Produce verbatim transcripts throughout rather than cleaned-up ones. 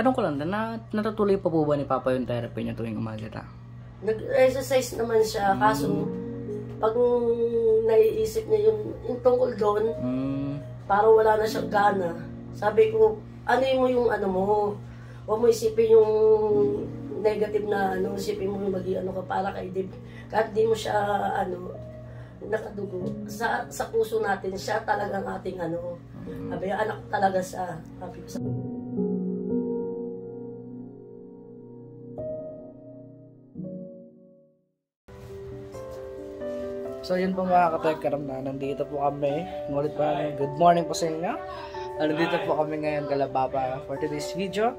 Tanong ko lang, na, natutuloy pa po ba ni Papa yung therapy niya tuwing umaga ta? Nag-exercise naman siya, mm. kaso pag naiisip niya yung, yung tungkol doon, mm. parang wala na siyang gana. Sabi ko, ano mo yung ano mo, huwag mo isipin yung negative na ano, isipin mo yung maging ano ka para kay Dib. Kahit di mo siya ano, nakadugo, sa, sa puso natin, siya talagang ating ano, mm. sabi, anak talaga siya. Sabi ko, so yun po mga ka-TechRAM na, nandito po kami, ngulit pa namin, good morning po sa inyo. Nandito po kami ngayon kala Papa for today's video.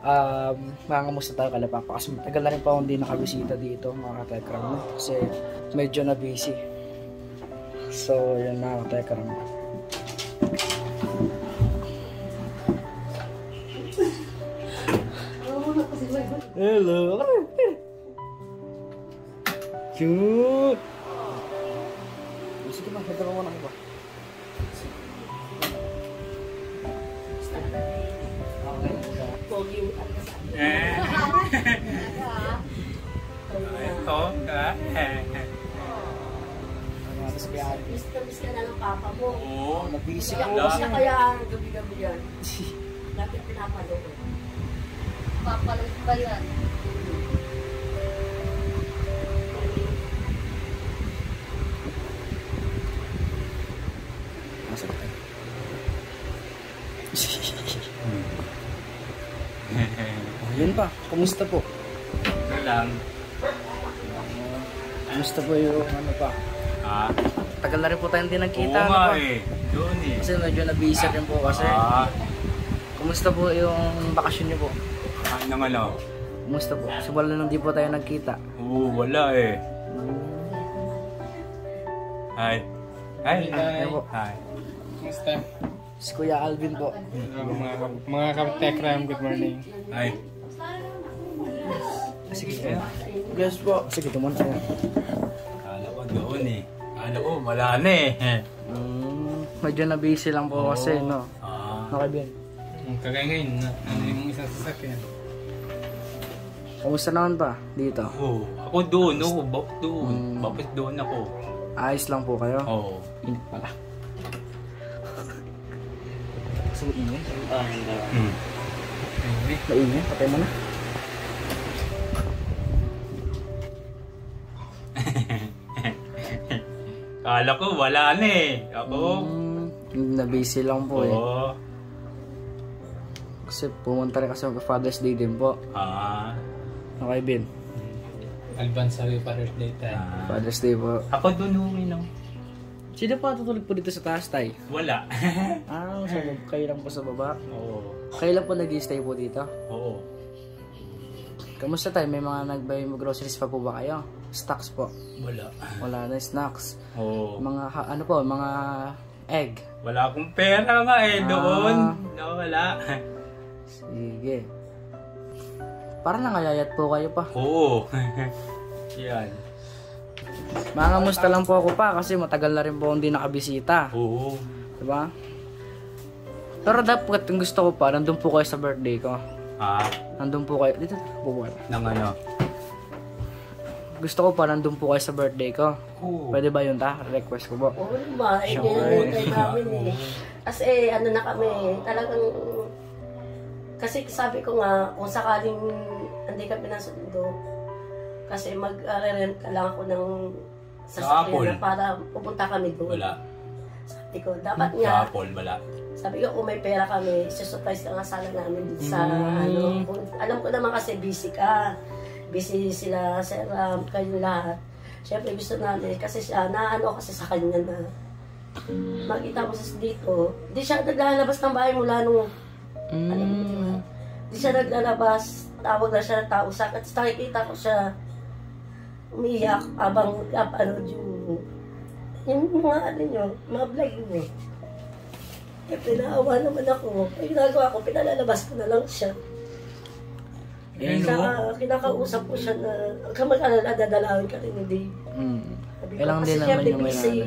Um, mangamusta tayo kala Papa kasi matagal na rin po hindi nakabisita dito mga ka-TechRAM na, kasi medyo na busy. So yun mga ka-TechRAM na. Hello! Cute! Sige bang, handa mo na ako ba? Ito ka? Miss ka na ng papa mo. Oo, nabisi ko. Miss na kaya gabi-gabi yan. Lapit pinapalo ko. Papalo ba yan? Yan pa, kumusta po? Lang. Kumusta po yung ano pa? Ah? Tagal na rin po tayo hindi nagkita. Oo nga eh, doon eh. Kasi medyo nabisa rin po kasi. Ah. Kumusta po yung bakasyon niyo po? Ah, nangalaw. Kumusta po? Kasi wala nang di po tayo nagkita. Oo, wala eh. Hi. Hi. Hi. Hi. Kumusta? Si Kuya Alvin po. Mga ka-TechRAM, good morning. Hi. Sige kayo. Yes po. Sige, tumon tayo. Akala ko doon eh. Akala ko, wala na eh. Mm, medyo na-busy lang po oh. kasi, no? Ah. Nakabin. Kagaya ngayon, nanay mong isang sasakyan. Kamusta naman pa dito? Oo. Oh, ako doon, no? Bap doon. Mm. Bapas doon ako. Ayos lang po kayo? Oo. Oh. Inip pala. Gusto mo inip? Ah, hindi. Hmm. Mainip. Mainip. Patay mo na. Kala ko wala na eh. Ako. Mm, na-busy lang po oh. eh. Kasi pumunta rin kasi Father's Day din po. Ah. Okay, Ben. Advance happy Father's Day tayo. Ah. Father's Day po. Ako doon huwi lang. Sino pa tutulog po dito sa taas tayo? Wala. ah, so kayo lang po sa baba? Oo. Kayo lang po nag-i-stay po dito? Oo. Kamusta tayo? May mga nagbayad mo groceries pa po ba kayo? Stocks po? Wala. Wala na snacks? Oo. Mga ano po, mga egg? Wala akong pera nga eh ah. doon. No, wala. Sige. Parang nangayayat po kayo pa. Oo. Yan. Mangamusta lang po ako pa kasi matagal na rin po hindi nakabisita. Oo. Diba? Pero dapat gusto ko pa, nandun po kayo sa birthday ko. Ah? Nandun po kayo. Dito po po kayo. Nang ano? Gusto ko pa nandun po kayo sa birthday ko. Ooh. Pwede ba yun ta? Request ko po. Oo ba? Eh, gano'n tayo namin eh. Kasi eh, ano na kami talagang... Kasi sabi ko nga, kung sakaling hindi kami nasundo, kasi mag-rent ka lang ako ng sasakyan para pupunta kami doon. Wala. Sabi ko, dapat hmm. nga... Sa Apple, wala. Sabi ko, kung may pera kami, surprise na nga sana namin dito sa... Mm. Ano, kung, alam ko naman kasi busy ka. Busy sila, sir, um, kayo lahat. Siyempre gusto namin, kasi siya, naano kasi sa kanya na makita mo sa dito. Di siya naglalabas ng bahay mula nung, mm. alam mo diba? Di siya naglalabas, tawag na siya ng tao sa akin. Nakikita ko siya, umiyak, abang, abang, yung, yung mga ano nyo, mga vlog nyo. Eh, pinaawa naman ako. Ay, nagawa ko, pinalalabas ko na lang siya. Eh, saka kinakausap ko siya na kung mag-alala, dadalawin ka rin hindi. Mm. Kailangan din naman yung may nanay.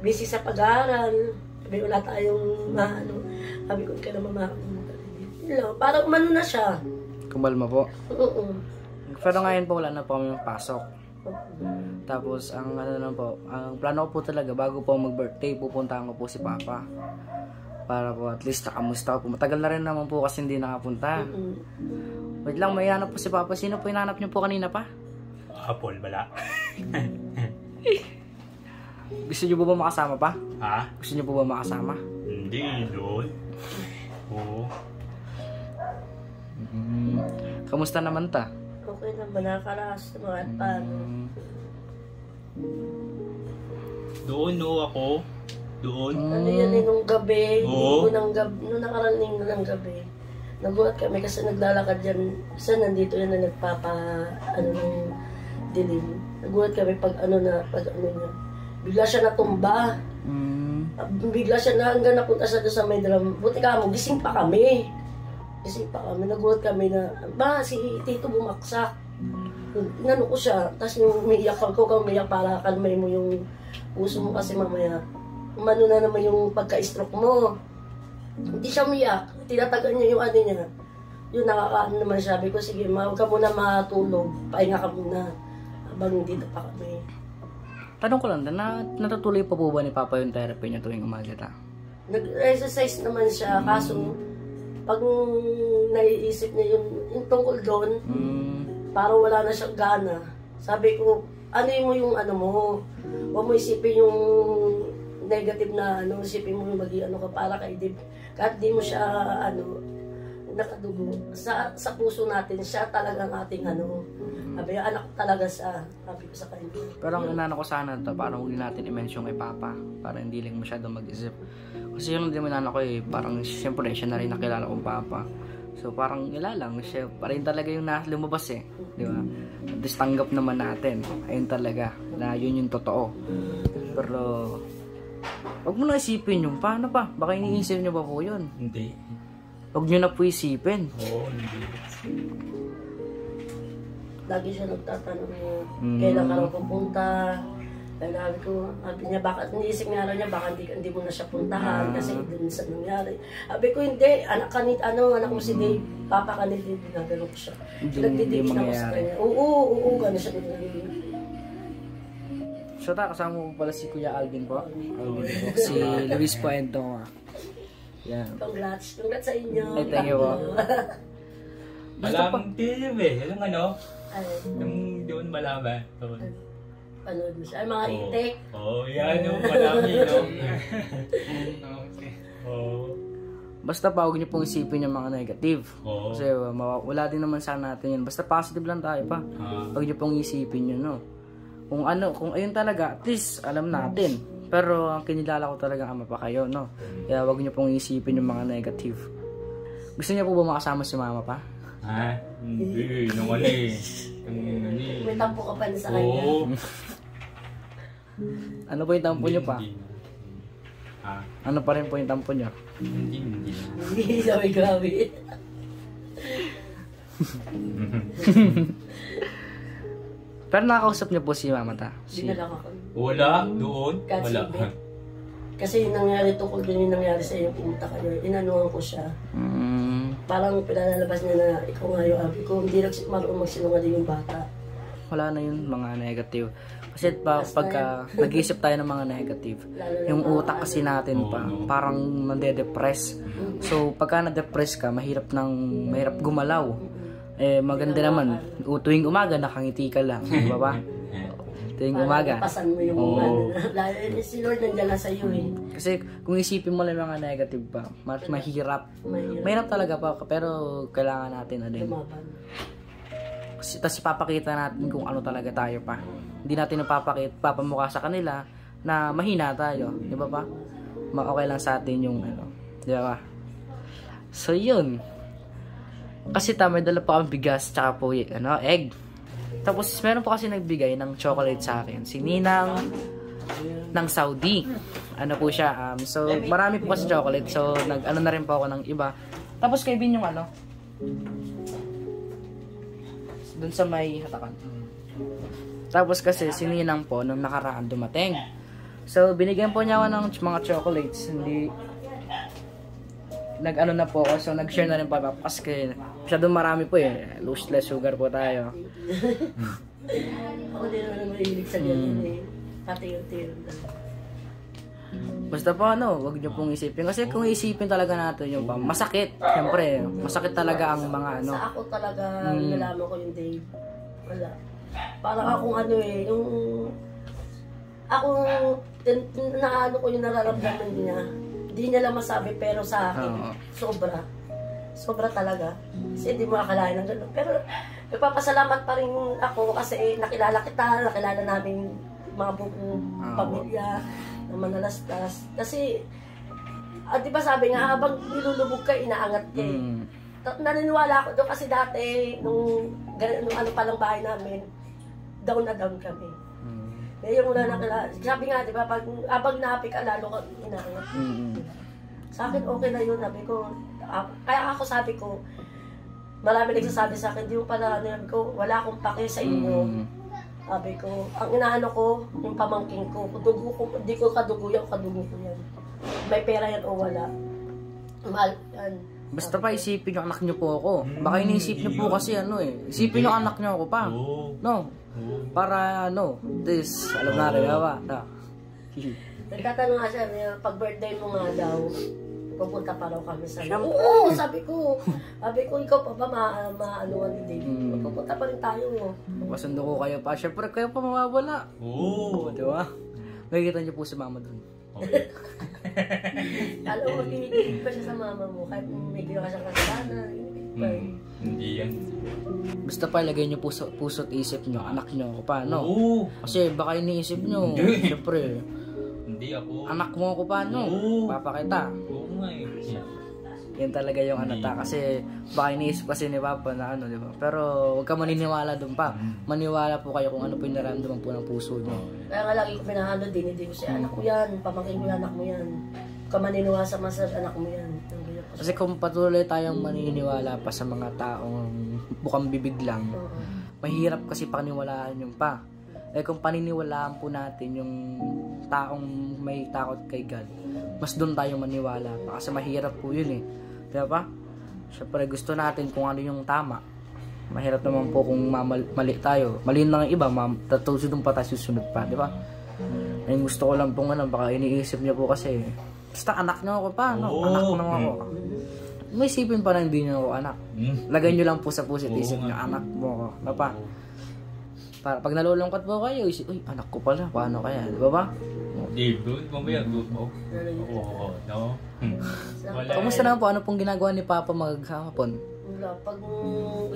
Busy sa pag-aaral. Sabi ko, wala tayong maano. Sabi ko, ikaw naman makapunta rin. Wala, parang umano na siya. Kumalma po? Oo. Pero ngayon po wala na po kami magpasok. Tapos ang ano na po, ang plano ko po talaga bago po mag-birthday, pupuntahan ko po si Papa. Para po at least nakamusta ko po. Matagal na rin naman po kasi hindi nakapunta. Wait lang, may hanap po si Papa. Sino po hinahanap niyo po kanina pa? Apol, bala. Gusto niyo po ba makasama pa? Ha? Gusto niyo po ba makasama? Hindi, idol. Oo. Mm. Kamusta naman ta? Okay naman, nakakarakas naman at paano. Doon, no, ako. Doon. Mm. Ano yun, eh, nung gabi. Oo. Nung, nung nakaraning ng gabi. Nabuhat kami kasi naglalakad yan. Isa nandito yan na nagpapa, ano, dilim. Nabuhat kami pag ano na, pag ano yun. Bigla siya natumba. Mm. Bigla siya na hanggang napunta siya doon sa may drum. Buti ka mo, gising pa kami. Gising pa kami. Nagulat kami na, ba, si Tito bumaksak. Inano ko siya. Tapos yung umiiyak ako, umiiyak para kalmay mo yung puso mo kasi mamaya. Umano na naman yung pagka-stroke mo. Hindi siya umiiyak. Tinatagan niya yung ano niya. Yung nakakaano naman siya. Sabi ko, sige ma, huwag ka muna matulog. Pahinga ka muna. Habang dito pa kami. Tanong ko lang, na, natutuloy pa po ba ni Papa yung therapy niya tuwing umaga ta? Nag-exercise naman siya, mm. kaso pag naiisip niya yung, yung tungkol doon, mm. parang wala na siyang gana. Sabi ko, ano mo yung ano mo, huwag mo isipin yung negative na ano, isipin mo yung maging ano ka para kay Dib. Kahit di mo siya ano, nakadugo. Sa, sa puso natin, siya talagang ating ano, sabi yung anak talaga sa sabi ko sa kanya. Pero ang inano ko sana ito, parang huwag natin i-mention kay Papa. Para hindi lang masyado mag-isip. Kasi yung dinano ko eh, parang siyempre siya na rin nakilala kong Papa. So parang ilalang, siya pa rin talaga yung lumabas eh. Di ba? At least tanggap naman natin. Ayun talaga, na yun yung totoo. Pero, huwag mo na isipin yung paano pa. Baka iniisip niyo ba po yun? Hindi. Huwag niyo na po isipin. Oo, hindi. Lagi siya nagtatanong niya, mm. kailan ka lang pupunta. Kaya nabi ko, sabi niya, baka, niisip nga niya, baka hindi, hindi mo na siya puntahan ah. kasi dun sa nangyari. Sabi ko, hindi, anak ka ni, ano, anak mo si Dave, Papa ka ni Dave, nagano ko siya. Nagdidikin ako sa kanya. Oo, oo, oo, gano'n siya. So ta, kasama mo pala si Kuya Alvin po. Alvin po. Si Luis po and Doma. Yan. Congrats, congrats sa inyo. Ay, thank you po. Malamang team eh, alam ano? Nung doon malaman. Panood mo siya. Ay, mga itik. Oo, yan yung malami, no? Basta pa, huwag niyo pong isipin yung mga negative. Kasi wala din naman sana natin yun. Basta positive lang tayo pa. Huwag niyo pong isipin yun, no? Kung ano, kung ayun talaga, at least alam natin. Pero ang kinilala ko talaga ama pa kayo, no? Kaya huwag niyo pong isipin yung mga negative. Gusto niyo po ba makasama si mama pa? Ha? Hindi, naman eh. May tampo ka pa na sa kanya. Ano po yung tampo nyo pa? Ano pa rin po yung tampo nyo? Hindi, hindi. Hindi, sabi grabe. Pero nakakausap nyo po si mama ta? Hindi na lang ako. Wala? Doon? Wala. Kasi yung nangyari tukol doon yung nangyari sa iyo, pumunta kayo, inanuhan ko siya. Parang pinalalabas niya na ikaw nga yung abi ko, hindi marunong magsinungaling yung bata. Wala na yun, mga negative. Kasi pa, pagka nag-iisip tayo ng mga negative, yung utak kasi natin pa, parang nade-depress. So pagka na-depress ka, mahirap nang mahirap gumalaw. Eh maganda naman, tuwing umaga nakangiti ka lang, di ba ba? Tuwing umaga. Pasan mo yung umaga. Si Lord nandiyan lang sa'yo eh. Kasi kung isipin mo lang mga negative pa, ma mahirap. mahirap. Mahirap talaga pa, pero kailangan natin na din. Tapos ipapakita natin kung ano talaga tayo pa. Hindi natin napapakita, papamukha sa kanila na mahina tayo. Di ba pa? Maka-okay lang sa atin yung ano. Di ba pa? So yun. Kasi tamay dala pa kami bigas tsaka po ano, egg. Tapos meron po kasi nagbigay ng chocolate sa akin. Si Ninang ng Saudi. Ano po siya. Um, so marami po kasi chocolate. So nag-ano na rin po ako ng iba. Tapos kay Bin yung ano. Doon sa may hatakan. Tapos kasi si Ninang po nung nakaraan dumating. So binigyan po niya ako ng mga chocolates. Hindi nag-ano na po ako. So, nag-share na rin pa kasi masyadong marami po eh. Loose less sugar po tayo. Ako din naman marinig sa ganyan eh. Patayong-tayong na. Basta po ano, huwag nyo pong isipin. Kasi kung isipin talaga natin yung pam, masakit. Siyempre, masakit talaga ang mga ano. Sa ako talaga, mm. nalaman ko yung day. Wala. Parang akong ano eh, yung... Ako, naano ko yung nararamdaman niya. Hindi niya lang masabi, pero sa akin, oh. sobra. Sobra talaga. Kasi hindi mo akalain ng gano'n. Pero, ipapasalamat pa rin ako kasi eh, nakilala kita, nakilala namin mga buong oh. pamilya. Manalastas. Kasi, ah, di ba sabi nga, habang nilulubog ka, inaangat ka eh. Mm. Naniniwala ako doon kasi dati, nung, nung ano palang bahay namin, down na down kami. Mm. Ngayon muna nakala, sabi nga, di ba, pag, habang napi ka, lalo ka inaangat. Mm. Sa akin, okay na yun, sabi ko. Kaya ako sabi ko, marami nagsasabi sa akin, di mo pala, sabi ko, wala akong pake sa inyo. Mm. Sabi ko, ang inaano ko, yung pamangking ko, dugo ko, hindi ko kadugo yan, kadugo ko yan. May pera yan o wala. Mahal yan. Basta pa isipin yung anak nyo po ako. Baka iniisip nyo po kasi ano eh. Isipin yung anak nyo ako pa. No. Para ano, this, alam na rin ba? No. Nagtatanong nga siya, pag birthday mo nga daw, pupunta pa raw kami sa naman. Oo, sabi ko. Sabi ko, ikaw pa ba maaanoan ni David? Hmm. Pupunta pa rin tayo. Oh. Masundo ko kayo pa. Siyempre, kayo pa mawawala. Oo. Oh. Diba? Nakikita niyo po si mama dun. Okay. Alam mo, kinikilig pa siya sa mama mo. Kahit may ginawa siyang kasalanan. Hmm. Hindi yan. Basta pa, lagay niyo puso, puso't isip niyo. Anak niyo ako pa, no? Oo. Kasi baka iniisip niyo. Siyempre. Hindi ako. Anak mo ako pa, no? Oo. Papakita. Oo. Yan talaga yung ano ta kasi baka iniisip kasi ni Papa na ano, di ba? Pero huwag ka maniniwala doon pa. Maniwala po kayo kung ano po yung nararamdaman po ng puso niyo. Kaya nga lagi ko pinahalo din, hindi ko siya, anak ko yan, pamangkin ko yung anak mo yan. Huwag ka maniniwala sa masas, anak mo yan. Kasi kung patuloy tayong maniniwala pa sa mga taong bukang bibig lang, mahirap kasi paniwalaan yung pa. Eh kung paniniwalaan po natin yung taong may takot kay God, mas doon tayo maniwala pa kasi mahirap po yun eh, diba pa? Siyempre gusto natin kung ano yung tama. Mahirap naman po kung mali tayo, mali na ng iba, tatusunod pa tayo, susunod pa, diba? Ayun, gusto ko lang pong ano, baka iniisip niya po kasi basta anak niyo ako pa, no? Anak na ako. May isipin pa na hindi niyo ako anak. Lagay niyo lang po sa puso't isip niyo, anak mo ako, diba? Para pag nalulungkot po kayo, isip, uy, anak ko pala, paano kaya, di ba ba? Dave, doon, mamaya, doon po. Oo, no? Kamusta naman po, ano pong ginagawa ni Papa maghapon? Wala, pag,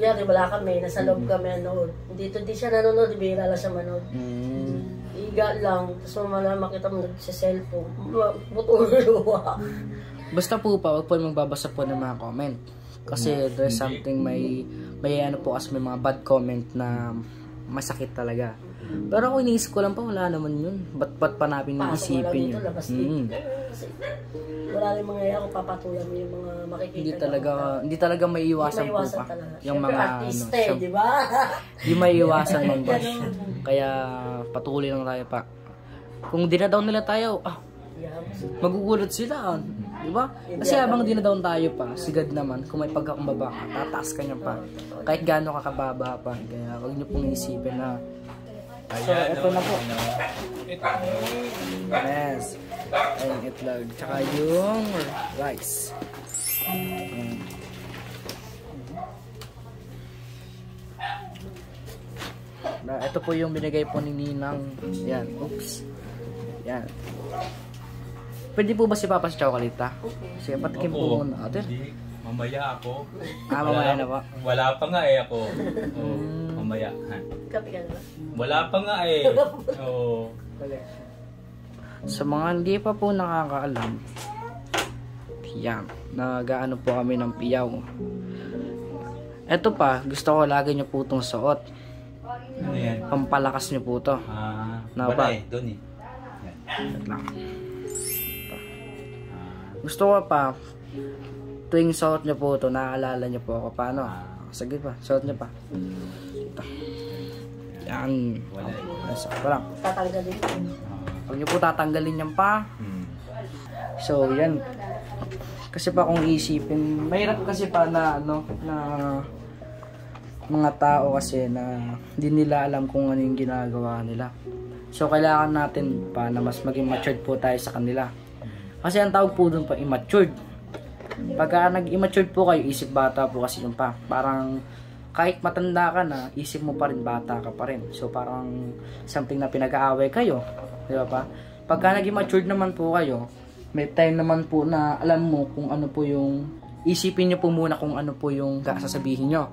kaya wala kami, nasa loob kami, ano, dito, di siya nanonood, di ba, siya manood. Iga lang, tapos mamala, makita mo sa cellphone, butuluwa. Basta po pa, huwag po magbabasa po ng mga comment. Kasi there's something, may, may ano po, kasi may mga bad comment na, masakit talaga. Pero kung iniisip ko lang pa, wala naman yun. Ba't ba't pa namin isipin yun? Pasok mo lang dito, labas dito. Wala rin mga yan, kung papatulan mo yung mga makikita. Hindi talaga, hindi talaga may iwasan po pa. Yung mga artiste, di ba? Hindi may iwasan man ba. Kaya patuloy lang tayo pa. Kung dinadown nila tayo, ah, magugulot sila. Diba? Kasi habang dinadown tayo pa, sigad naman, kung may pagkakumbaba ka, tataas ka niya pa. Kahit gaano kakababa pa. Kaya huwag niyo pong isipin na. So, ito na po. Yes. Ayun, itlog. Tsaka yung rice. Ayun. Ito po yung binigay po ni Ninang. Yan. Oops. Yan. Pwede po ba si Papa si Chocolate? Okay. Sige, patikim po muna. Ate? Hindi. Mamaya ako. Ah, mamaya na po? Wala pa nga eh ako. Oo, mamaya. Kapi ka na ba? Wala pa nga eh. Oo. Sa mga hindi pa po nakakaalam, yan. Nagaano po kami ng piyaw. Ito pa, gusto ko lagi niyo po itong suot. Ano yan? Pampalakas niyo po ito. Ah, wala eh. Doon eh. Yan lang. Gusto ko pa, tuwing suot niyo po ito, naaalala niyo po ako paano. Sige pa, suot niyo pa. Ito. Yan. Sakto lang. Tatanggalin. Huwag niyo po tatanggalin yan pa. So, yan. Kasi pa kung isipin, mahirap kasi pa na ano, na mga tao kasi na hindi nila alam kung ano yung ginagawa nila. So kailangan natin pa na mas maging matured po tayo sa kanila. Kasi ang tawag po doon pa immature. Pagka nag-immature po kayo, isip bata po kasi yung pa. Parang kahit matanda ka na, isip mo pa rin bata ka pa rin. So parang something na pinag-aaway kayo, di ba pa? Pagka nag-immature naman po kayo, may time naman po na alam mo kung ano po yung, isipin nyo po muna kung ano po yung sasabihin nyo.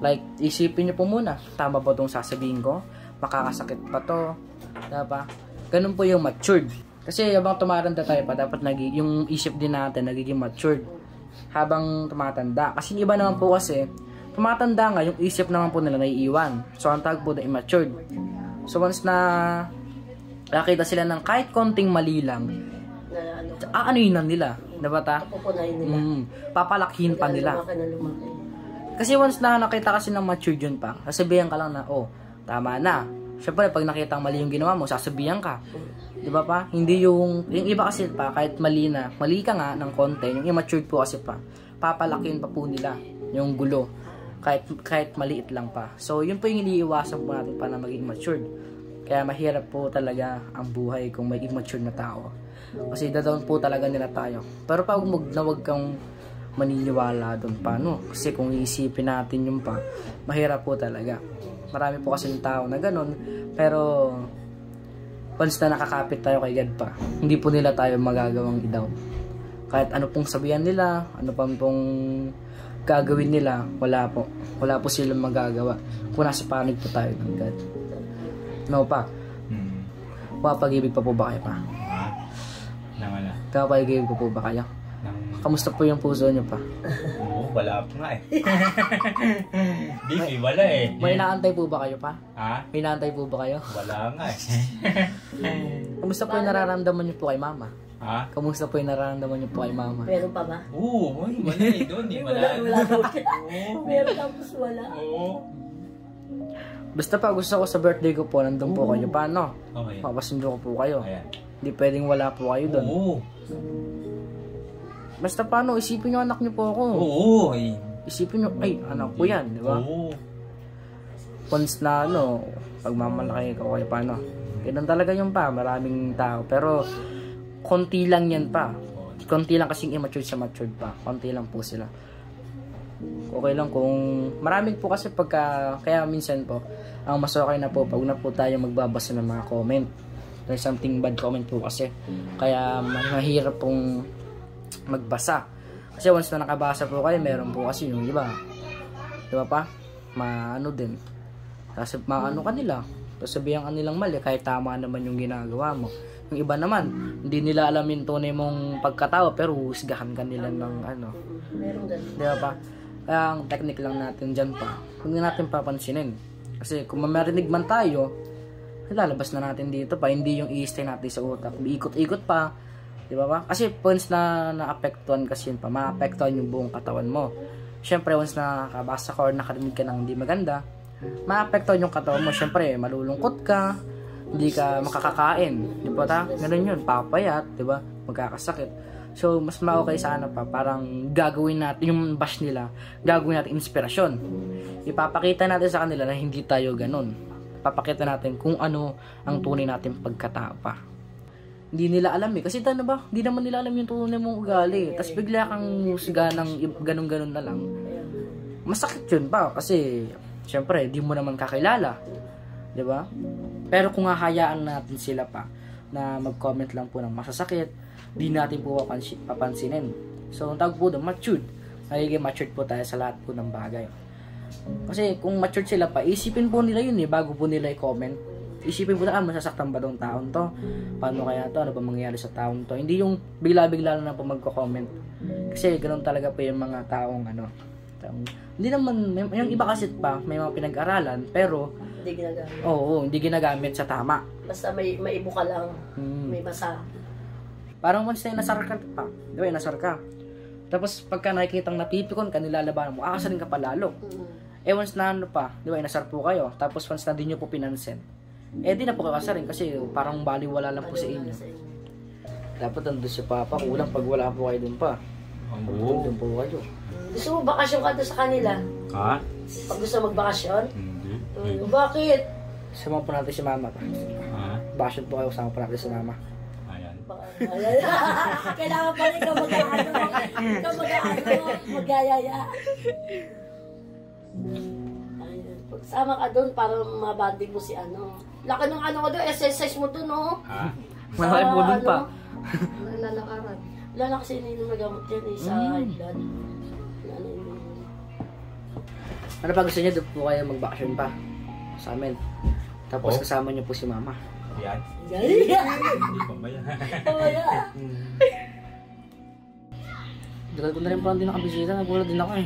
Like, isipin nyo po muna, tama ba itong sasabihin ko? Makakasakit pa to, di ba? Ganun po yung matured. Kasi habang tumatanda tayo pa, dapat naging, yung isip din natin nagiging matured habang tumatanda. Kasi iba naman po kasi, tumatanda nga, yung isip naman po nila naiiwan. So, ang tawag po na immature. So, once na nakita sila ng kahit konting mali lang, aanuin lang nila. Diba ta? Mm, papalakihin pa nila. Kasi once na nakita kasi ng mature yun pa, sasabihan ka lang na, oh, tama na. Siyempre, pag nakita mali yung ginawa mo, sasabihan ka. Diba pa? Hindi yung, yung iba kasi pa, kahit mali na, mali ka nga ng konti, yung immature po kasi pa, papalakihin pa po nila yung gulo. Kahit, kahit maliit lang pa. So, yun po yung iniiwasan po natin pa na maging immature. Kaya mahirap po talaga ang buhay kung may immature na tao. Kasi dadaon po talaga nila tayo. Pero pag huwag kang maniniwala doon pa, no? Kasi kung iisipin natin yung pa, mahirap po talaga. Marami po kasi ng tao na ganun. Pero, once na nakakapit tayo kay God pa, hindi po nila tayo magagawang i-down. Kahit ano pong sabihan nila, ano pang pong gagawin nila, wala po. Wala po silang magagawa. Kung nasa panig po tayo ng God. No pa? Hmm. Papag-ibig pa po ba kayo pa? Nang wala. Kapag-ibig pa po ba kayo? Kamusta po yung puso nyo pa? Oo, wala po nga eh. Hindi, wala eh. May inaantay po ba kayo pa? Ha? May inaantay po ba kayo? Wala nga eh. Kamusta po yung nararamdaman nyo po kay mama? Ha? Kamusta po yung nararamdaman niyo po kay mama? Meron pa ba? Oo, ay, wala eh doon. Wala, wala. Meron tapos wala. Oo. Basta pa gusto ko sa birthday ko po, nandun po kayo. Paano? Okay. Papasundo ko po kayo. Ayan. Hindi pwedeng wala po kayo doon. Oo. Basta paano, isipin niyo anak niyo po ako. Oo. Ay. Isipin niyo, ay, anak ko yan, di ba? Oo. Once na ano, pagmamalaki ko kayo, paano? Ganun talaga yung pa, maraming tao. Pero, konti lang yan pa. Konti lang kasing immature sa matured pa. Konti lang po sila. Okay lang kung maraming po kasi pagka, kaya minsan po, ang mas okay na po pag na po tayo magbabasa ng mga comment. There's something bad comment po kasi. Kaya mahirap pong magbasa. Kasi once na nakabasa po kayo, meron po kasi yung iba. Diba pa? Maano din. Kasi maano kanila. Tapos sabihan kanilang mali kahit tama naman yung ginagawa mo. Yung iba naman, hindi nila alam yung tunay mong pagkatao, pero husgahan ka nila ng ano. Di ba pa? Ang technique lang natin dyan pa. Huwag natin papansinin. Kasi kung mamarinig man tayo, lalabas na natin dito pa. Hindi yung i-stay natin sa utak. Ikot-ikot pa. Di ba pa? Kasi once na na-apektuhan kasi yun pa, ma-apektuhan yung buong katawan mo. Siyempre, once na nakabasa ka or nakarinig ka ng hindi maganda, ma-apektuhan yung katawan mo. Siyempre, malulungkot ka. Hindi ka makakakain, di ba ta? Ganun yun, papayat, di ba? Magkakasakit. So, mas ma-okay sana pa, parang gagawin natin, yung bash nila, gagawin natin inspirasyon. Ipapakita natin sa kanila na hindi tayo ganun. Papakita natin kung ano ang tunay natin pagkatao pa. Hindi nila alam eh, kasi tano ba? Hindi naman nila alam yung tunay mong ugali. Tapos bigla kang musga ng ganun-ganun na lang. Masakit yun pa, kasi, syempre, di mo naman kakilala. Di ba? Pero kung hahayaan natin sila pa na mag-comment lang po ng masasakit, di natin po papansin, papansinin. So, ang tawag po doon, matured. Nagiging matured po tayo sa lahat po ng bagay. Kasi kung matured sila pa, isipin po nila yun eh, bago po nila i-comment. Isipin po na, ah, masasaktan ba tong taon to? Paano kaya to? Ano ba mangyayari sa taon to? Hindi yung bigla-bigla na po magko-comment. Kasi ganoon talaga po yung mga taong ano. Taong, hindi naman, may, yung iba kasi pa, may mga pinag-aralan, pero hindi ginagamit. Oo, oo, hindi ginagamit sa tama. Basta may maibo ka lang, hmm. May basa. Parang once na nasar ka pa, di ba, nasar ka. Tapos pagka nakikitang napipikon ka, nilalabanan mo, akasarin ka palalo. Hmm. Eh once na ano pa, di ba, nasar po kayo. Tapos once na din nyo po pinansin, eh di na po kakasarin kasi parang baliwala lang po ano sa inyo. Dapat nandun si Papa, kulang pag wala po kayo dun pa. Oo. Doon po kayo. Gusto mo bakasyon ka doon sa kanila? Ha? Pag gusto magbakasyon? Hindi. Mm, bakit? Sama po natin si mama. Ha? Bakasyon po kayo, sama po natin si mama. Ayan. Kailangan pa rin ka mag-ano. Ka mag-ano. Mag-ayaya. Sama ka doon para mabanding mo si ano. Laki ng ano ko doon, exercise mo doon, no? Ha? Malaki po doon pa. Lalakaran. Lala kasi nilalagamot yan eh sa blood. Ano pa gusto niya? Doon po kayo mag-vacation pa sa amin. Tapos oh, kasama niyo po si mama. Yan. Yan. Hindi pa ba yan? Pamaya. Dagal ko na rin pala hindi nakabisita. Nagulat din ako eh.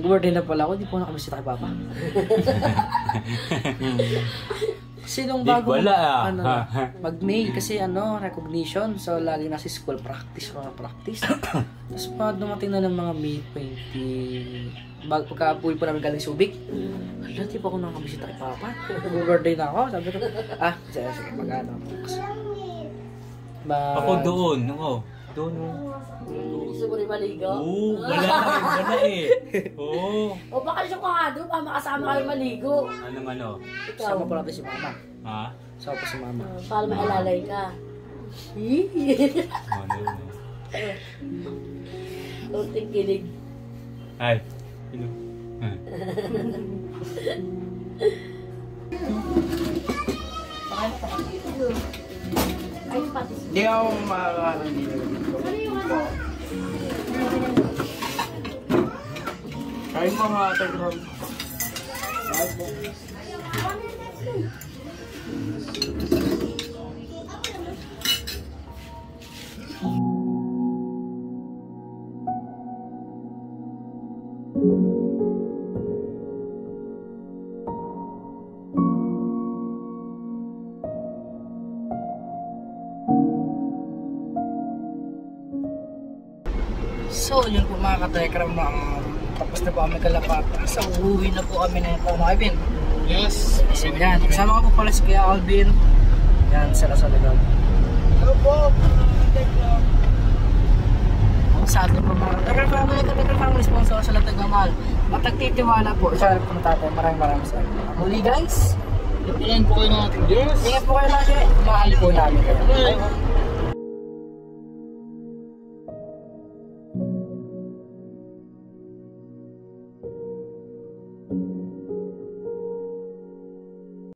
Nag-word din na pala ako. Hindi po nakabisita kay papa. Kasi nung bago wala, ah. ano, mag-May kasi ano, recognition. So, lagi na si school practice, mga practice. Tapos pa dumating na ng mga May twenty. Bago pagka-apoy po namin galing Subic. Hala, di pa ako nakabisita kay papa. Nag-birthday na ako. Sabi ko, ah, sige, sige, mag-ano. But, ako doon, ako. Doon, doon. Gusto mo rin maligaw? Oo, wala rin, wala eh. Oo. O baka siya ko nga doon, makasama ka rin maligo. Anong ano? Sama po natin si mama. Ha? Sama po si mama. Para maalalay ka. Ano yun eh. Kunting kilig. Ay, ino. Bakit pa kayo? Ay, pati. Hindi ako makakakalan dito. Kain mo mga TechRAM. So, yun po mga ka-TechRAM, um, tapos na po kami kalapatan. So, uuwi na po kami ng Kuya Alvin. Yes. So, yan. Kasama ko po pala si Kuya Alvin. Yan, sila sa likod. Hello po. Sa atin po mga TechRAM family, TechRAM family, sponsor sa Latagmamahal. Matagtitiwala po. Sa atin po natin. Maraming maraming sa atin. Muli guys. Tingnan po kayo natin. Yes. Tingnan po kayo natin. Mahal po namin kayo.